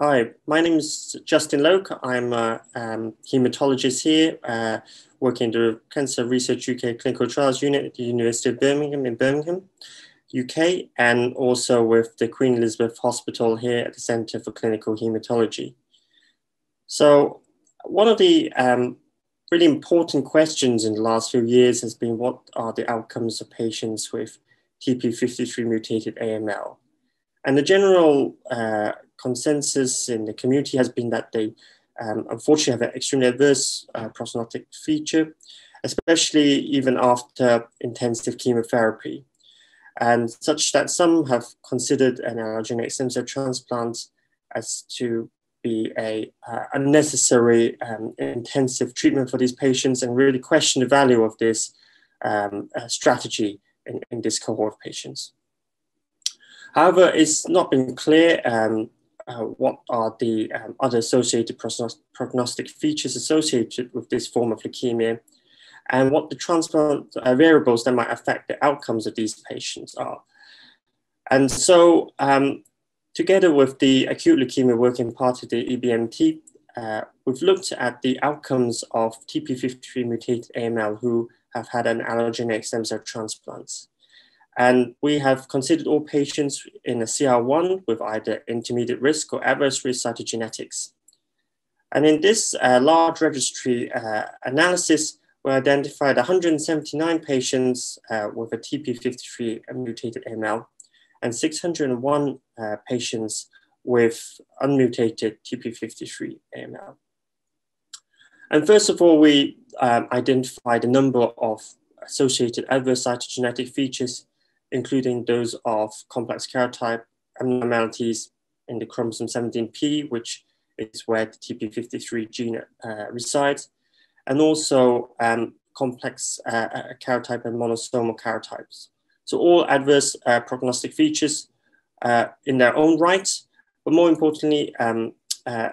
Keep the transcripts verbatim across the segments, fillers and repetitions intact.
Hi, my name is Justin Loke. I'm a um, hematologist here, uh, working in the Cancer Research U K Clinical Trials Unit at the University of Birmingham in Birmingham, U K, and also with the Queen Elizabeth Hospital here at the Center for Clinical Hematology. So one of the um, really important questions in the last few years has been, what are the outcomes of patients with T P fifty-three mutated A M L? And the general uh, consensus in the community has been that they um, unfortunately have an extremely adverse uh, prognostic feature, especially even after intensive chemotherapy, and such that some have considered an allogeneic stem cell transplant as to be a uh, unnecessary um, intensive treatment for these patients, and really question the value of this um, uh, strategy in, in this cohort of patients. However, it's not been clear um, Uh, what are the um, other associated prognostic features associated with this form of leukemia, and what the transplant uh, variables that might affect the outcomes of these patients are. And so, um, together with the acute leukemia working party, the E B M T, uh, we've looked at the outcomes of T P fifty-three mutated A M L who have had an allogeneic stem cell transplant. And we have considered all patients in a C R one with either intermediate risk or adverse risk cytogenetics. And in this uh, large registry uh, analysis, we identified one hundred seventy-nine patients uh, with a T P fifty-three mutated A M L and six hundred one uh, patients with unmutated T P fifty-three A M L. And first of all, we um, identified a number of associated adverse cytogenetic features, including those of complex karyotype, abnormalities in the chromosome seventeen P, which is where the T P fifty-three gene uh, resides, and also um, complex uh, karyotype and monosomal karyotypes. So all adverse uh, prognostic features uh, in their own right, but more importantly, um, uh,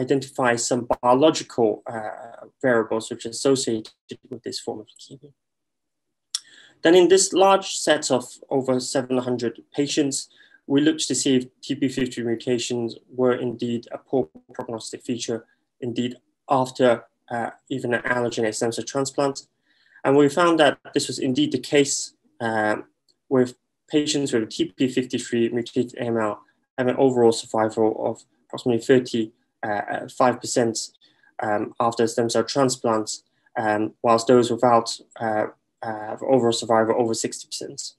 identify some biological uh, variables which are associated with this form of leukemia. Then in this large set of over seven hundred patients, we looked to see if T P fifty-three mutations were indeed a poor prognostic feature, indeed after uh, even an allogeneic stem cell transplant. And we found that this was indeed the case uh, with patients with T P fifty-three mutated A M L and an overall survival of approximately thirty-five percent uh, um, after stem cell transplants, um, whilst those without uh, Uh, overall survival over sixty percent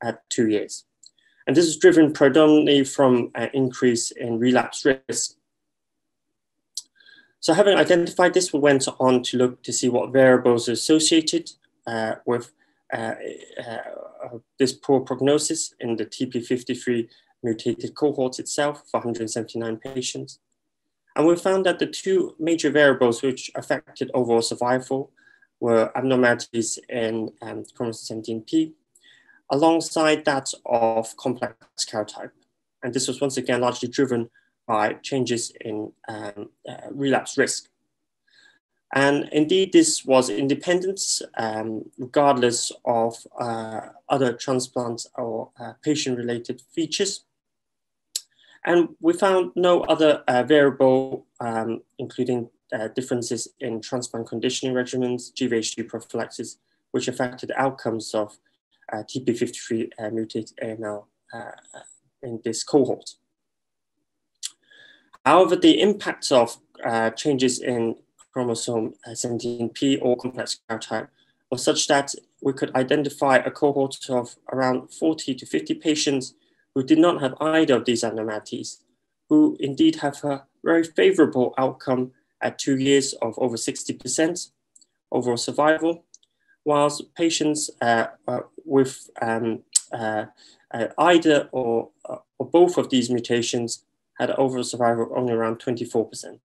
at two years. And this is driven predominantly from an increase in relapse risk. So having identified this, we went on to look to see what variables are associated uh, with uh, uh, this poor prognosis in the T P fifty-three mutated cohort itself for one hundred seventy-nine patients. And we found that the two major variables which affected overall survival were abnormalities in um, chromosome seventeen P, alongside that of complex karyotype. And this was once again largely driven by changes in um, uh, relapse risk. And indeed, this was independent, um, regardless of uh, other transplant or uh, patient-related features. And we found no other uh, variable, um, including Uh, differences in transplant conditioning regimens, G V H D prophylaxis, which affected the outcomes of uh, T P fifty-three uh, mutated A M L uh, in this cohort. However, the impact of uh, changes in chromosome seventeen P or complex karyotype was such that we could identify a cohort of around forty to fifty patients who did not have either of these abnormalities, who indeed have a very favorable outcome at two years of over sixty percent overall survival, whilst patients uh, uh, with um, uh, uh, either or, uh, or both of these mutations had overall survival of only around twenty-four percent.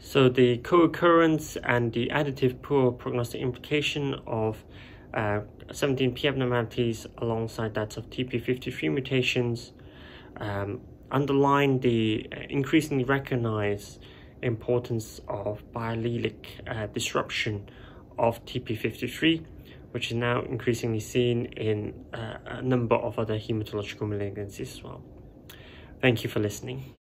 So the co-occurrence and the additive poor prognostic implication of uh, seventeen P abnormalities alongside that of T P fifty-three mutations um, underline the increasingly recognized importance of biallelic uh, disruption of T P fifty-three, which is now increasingly seen in uh, a number of other hematological malignancies as well. Thank you for listening.